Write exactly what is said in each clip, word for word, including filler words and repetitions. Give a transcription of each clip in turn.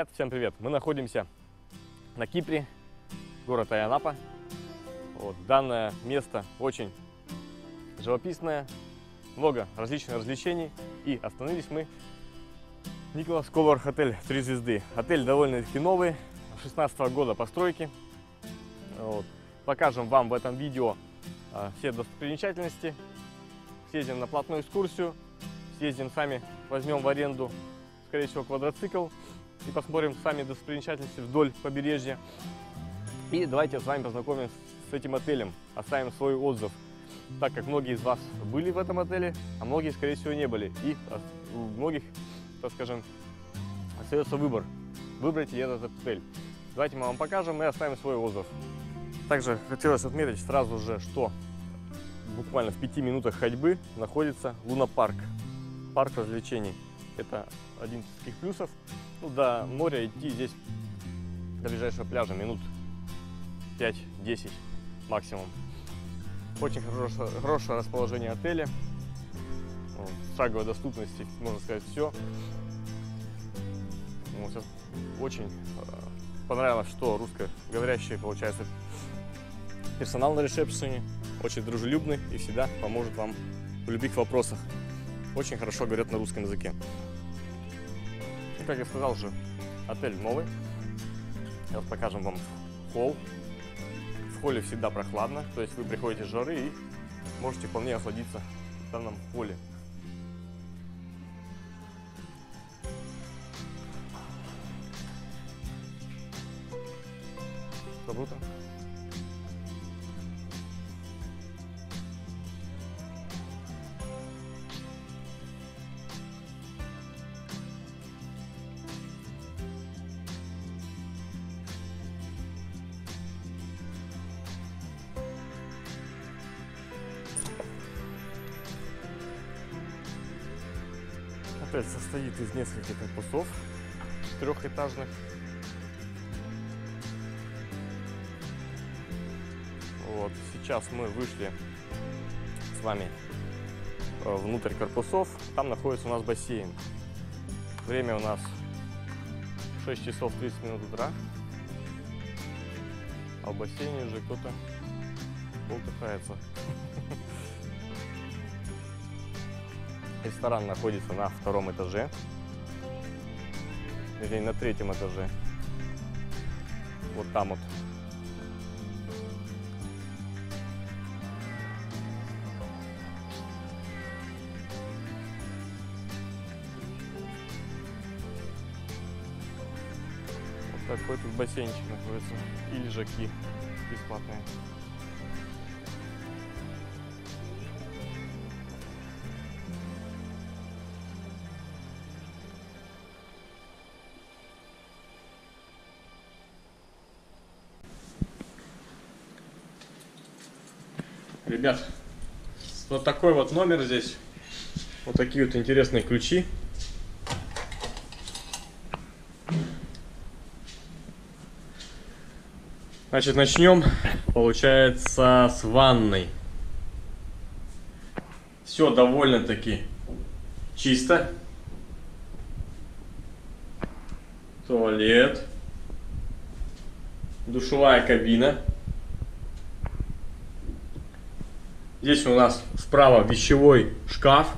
Ребята, всем привет! Мы находимся на Кипре, город Айя-Напа. Вот, данное место очень живописное, много различных развлечений. И остановились мы в Nicholas Color Hotel три звезды. Отель довольно-таки новый, шестнадцатого года постройки. Вот. Покажем вам в этом видео а, все достопримечательности. Съездим на платную экскурсию, съездим сами, возьмем в аренду, скорее всего, квадроцикл. И посмотрим сами достопримечательности вдоль побережья. И давайте с вами познакомимся с этим отелем, оставим свой отзыв, так как многие из вас были в этом отеле, а многие, скорее всего, не были. И у многих, так скажем, остается выбор, выбрать этот отель. Давайте мы вам покажем и оставим свой отзыв. Также хотелось отметить сразу же, что буквально в пяти минутах ходьбы находится Луна Парк, парк развлечений. Это один из таких плюсов. Ну, до моря идти здесь до ближайшего пляжа минут пять-десять максимум. Очень хорошее, хорошее расположение отеля, вот, шаговой доступности, можно сказать, все. Вот, очень э, понравилось, что русскоговорящий, получается, персонал на ресепшене, очень дружелюбный и всегда поможет вам в любых вопросах. Очень хорошо говорят на русском языке. Как я сказал же, отель новый. Сейчас покажем вам холл. В холле всегда прохладно, то есть вы приходите с жары и можете вполне охладиться в данном холле. Доброе утро. Отель состоит из нескольких корпусов, трехэтажных. Вот, сейчас мы вышли с вами внутрь корпусов. Там находится у нас бассейн. Время у нас шесть часов тридцать минут утра. А в бассейне уже кто-то болтыхается. Ресторан находится на втором этаже, или на третьем этаже, вот там вот. Вот такой тут бассейнчик находится, и лежаки бесплатные. Ребят, вот такой вот номер здесь, вот такие вот интересные ключи. Значит, начнем, получается, с ванной. Все довольно-таки чисто. Туалет, душевая кабина. Здесь у нас справа вещевой шкаф,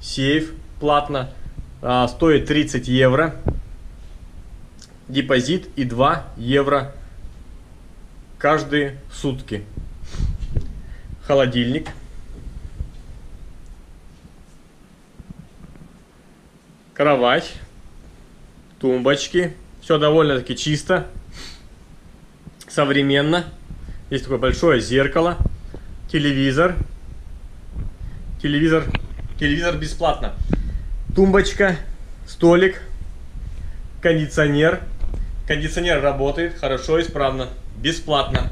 сейф, платно, а, стоит тридцать евро, депозит и два евро каждые сутки. Холодильник. Кровать, тумбочки, все довольно-таки чисто, современно. Здесь такое большое зеркало, телевизор. Телевизор, телевизор бесплатно. Тумбочка, столик, кондиционер. Кондиционер работает хорошо, исправно, бесплатно.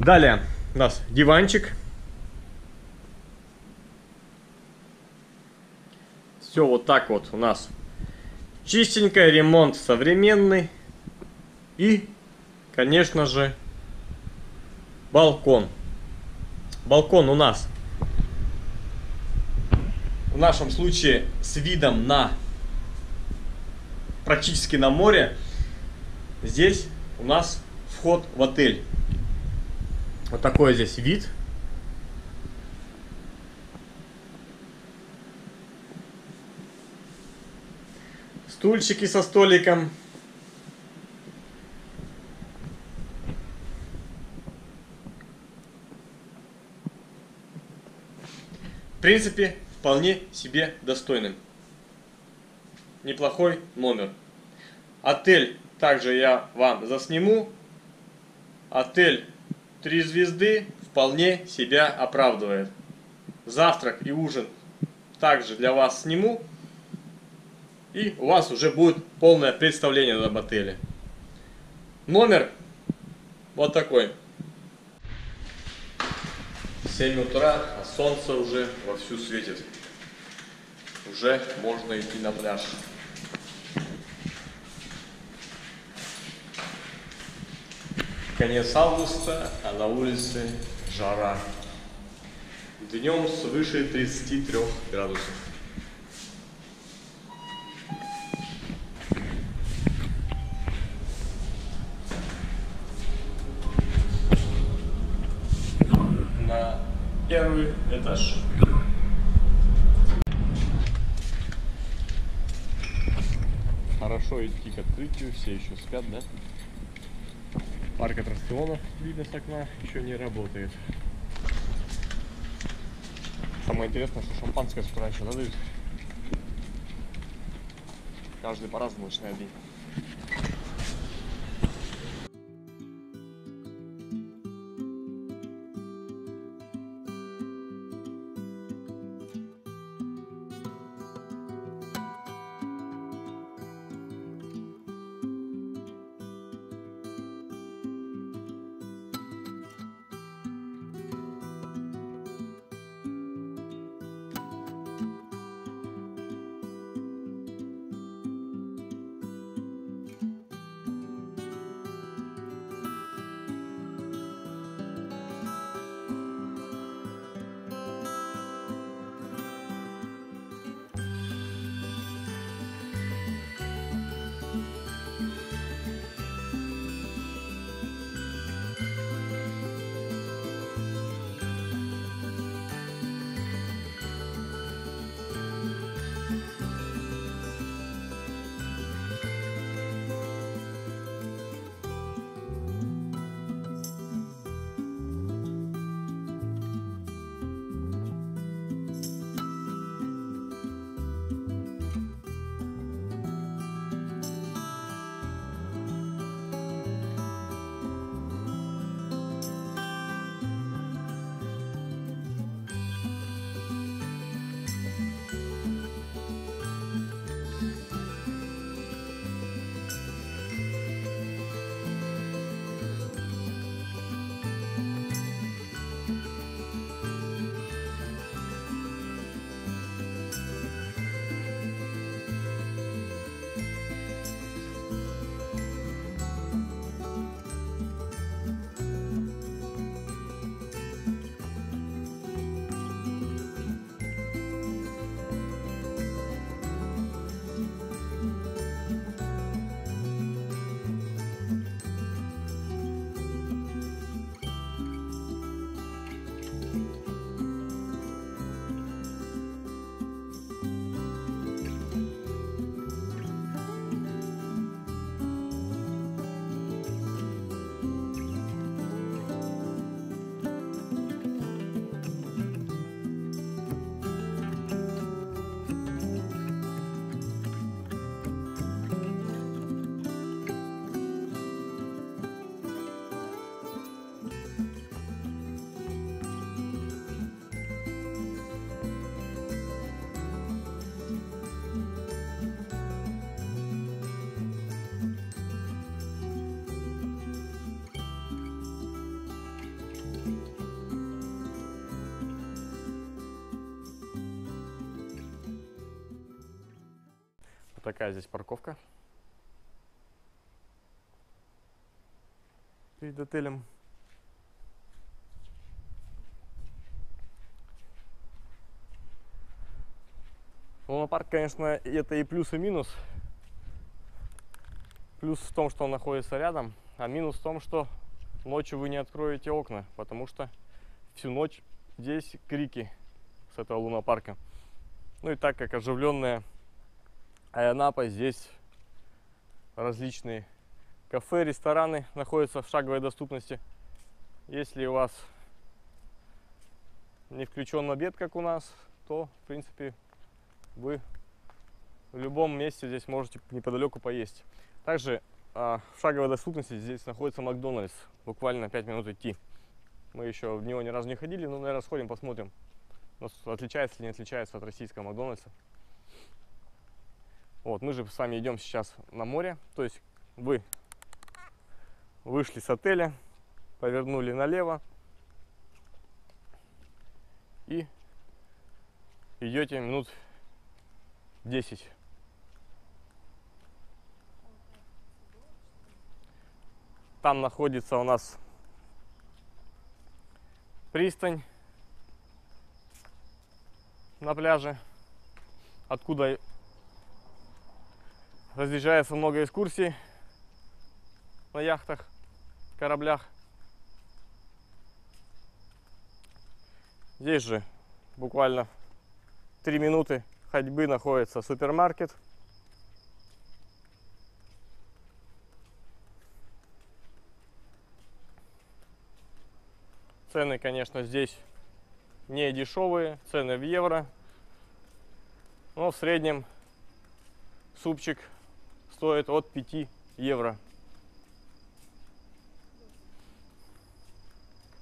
Далее у нас диванчик. Все вот так вот у нас чистенько, ремонт современный. И, конечно же, балкон. Балкон у нас в нашем случае с видом на практически на море. Здесь у нас вход в отель. Вот такой здесь вид. Стульчики со столиком. В принципе, вполне себе достойным. Неплохой номер. Отель также я вам засниму. Отель три звезды вполне себя оправдывает. Завтрак и ужин также для вас сниму. И у вас уже будет полное представление об отеле. Номер вот такой. семь утра, а солнце уже вовсю светит. Уже можно идти на пляж. Конец августа, а на улице жара. Днем свыше тридцати трёх градусов. На первый этаж. Хорошо идти к открытию, все еще спят, да? Парк аттракционов, видно с окна, еще не работает. Самое интересное, что шампанское с утра еще дают. Каждый по-разному начинает день. Такая здесь парковка перед отелем. Луна Парк, конечно, это и плюс, и минус. Плюс в том, что он находится рядом, а минус в том, что ночью вы не откроете окна, потому что всю ночь здесь крики с этого лунопарка. Ну и так как оживленная Айя-Напа, здесь различные кафе, рестораны находятся в шаговой доступности. Если у вас не включен обед, как у нас, то, в принципе, вы в любом месте здесь можете неподалеку поесть. Также а, в шаговой доступности здесь находится Макдональдс, буквально пять минут идти. Мы еще в него ни разу не ходили, но, наверное, сходим, посмотрим, отличается или не отличается от российского Макдональдса. Вот, мы же с вами идем сейчас на море, то есть вы вышли с отеля, повернули налево и идете минут десять. Там находится у нас пристань на пляже, откуда разъезжается много экскурсий на яхтах, кораблях. Здесь же буквально три минуты ходьбы находится супермаркет. Цены, конечно, здесь не дешевые, цены в евро, но в среднем супчик стоит от пяти евро.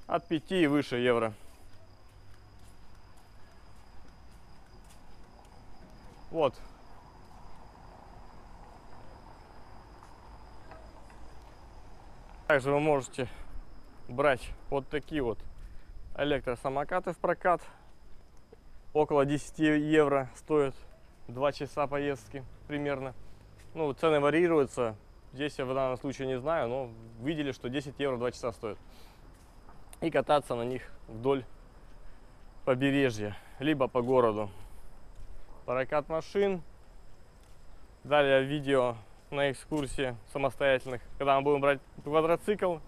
От пяти и выше евро. Вот. Также вы можете брать вот такие вот электросамокаты в прокат. Около десяти евро стоит два часа поездки примерно. Ну, цены варьируются. Здесь я в данном случае не знаю, но видели, что десять евро два часа стоит. И кататься на них вдоль побережья, либо по городу. Прокат машин. Далее видео на экскурсии самостоятельных. Когда мы будем брать квадроцикл,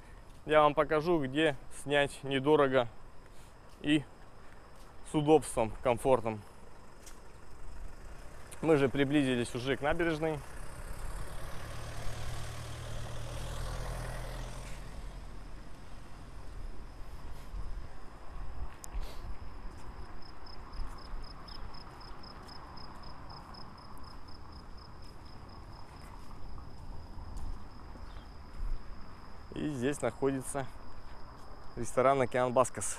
я вам покажу, где снять недорого и с удобством, комфортом. Мы же приблизились уже к набережной. И здесь находится ресторан «Океан Баскас».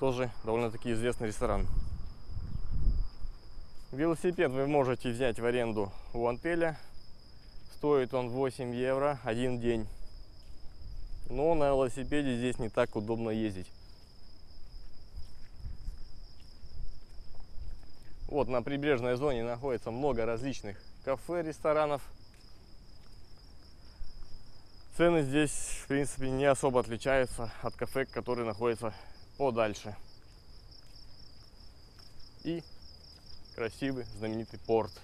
Тоже довольно-таки известный ресторан. Велосипед вы можете взять в аренду у отеля. Стоит он восемь евро один день. Но на велосипеде здесь не так удобно ездить. Вот на прибрежной зоне находится много различных кафе, ресторанов. Цены здесь, в принципе, не особо отличаются от кафе, которые находятся подальше. И красивый, знаменитый порт,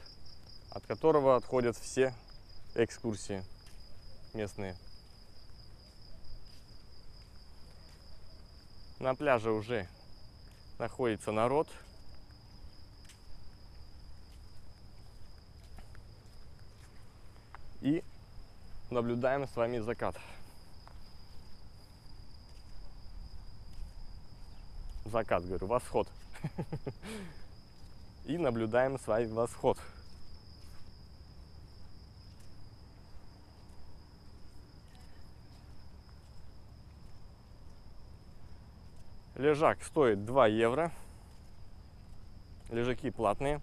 от которого отходят все экскурсии местные. На пляже уже находится народ. И наблюдаем с вами закат. Закат, говорю, восход. И наблюдаем с вами восход. Лежак стоит два евро. Лежаки платные.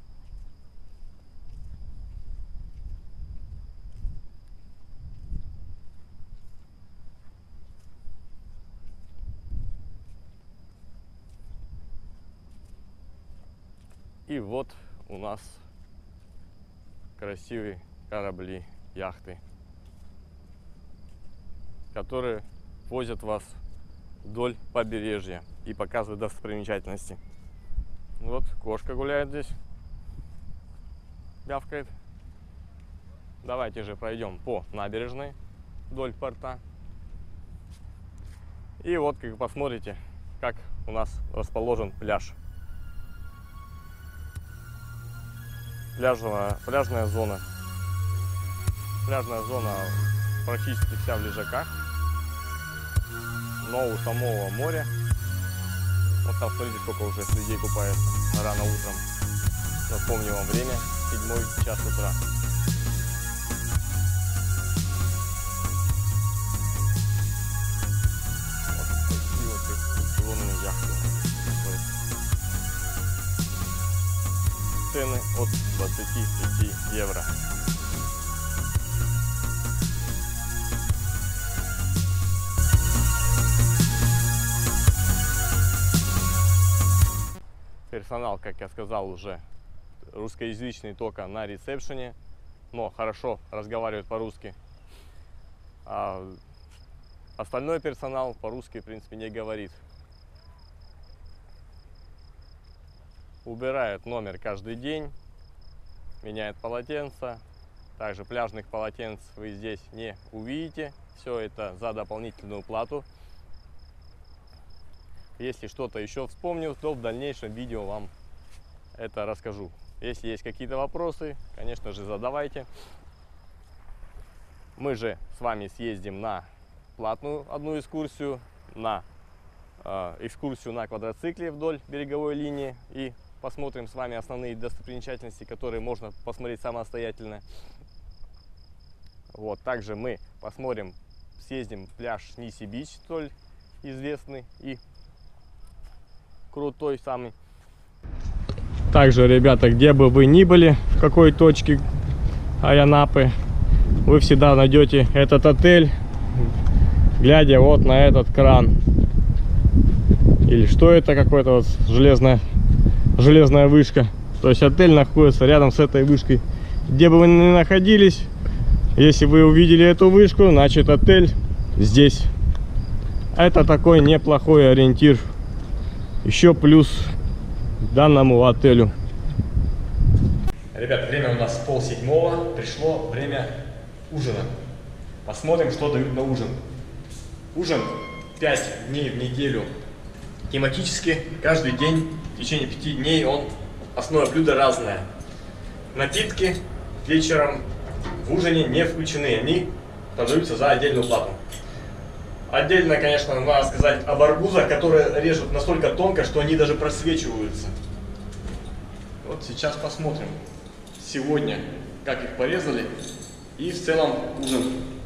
И вот у нас красивые корабли, яхты, которые возят вас вдоль побережья и показывают достопримечательности. Вот кошка гуляет здесь, мявкает. Давайте же пройдем по набережной вдоль порта. И вот, как вы посмотрите, как у нас расположен пляж. Пляжная, пляжная зона. Пляжная зона практически вся в лежаках. Но у самого моря. Вот там, смотрите, сколько уже людей купается рано утром. Напомню вам время, седьмой час утра. Цены от двадцати пяти евро. Персонал, как я сказал, уже русскоязычный только на ресепшене, но хорошо разговаривают по-русски. А остальной персонал по-русски, в принципе, не говорит. Убирают номер каждый день, меняют полотенца. Также пляжных полотенц вы здесь не увидите. Все это за дополнительную плату. Если что-то еще вспомнил, то в дальнейшем видео вам это расскажу. Если есть какие-то вопросы, конечно же, задавайте. Мы же с вами съездим на платную одну экскурсию, на э, экскурсию на квадроцикле вдоль береговой линии и посмотрим с вами основные достопримечательности, которые можно посмотреть самостоятельно. Вот, также мы посмотрим, съездим в пляж Ниси-Бич, столь известный и крутой самый. Также, ребята, где бы вы ни были, в какой точке Айя-Напы, вы всегда найдете этот отель, глядя вот на этот кран. Или что это, какой-то вот железная... железная вышка. То есть отель находится рядом с этой вышкой. Где бы вы ни находились, если вы увидели эту вышку, значит отель здесь. Это такой неплохой ориентир. Еще плюс данному отелю. Ребят, время у нас пол седьмого. Пришло время ужина. Посмотрим, что дают на ужин. Ужин пять дней в неделю. Тематически каждый день. В течение пяти дней он, основное блюдо разное. Напитки вечером в ужине не включены, они продаются за отдельную плату. Отдельно, конечно, надо сказать об арбузах, которые режут настолько тонко, что они даже просвечиваются. Вот сейчас посмотрим сегодня, как их порезали и в целом ужин.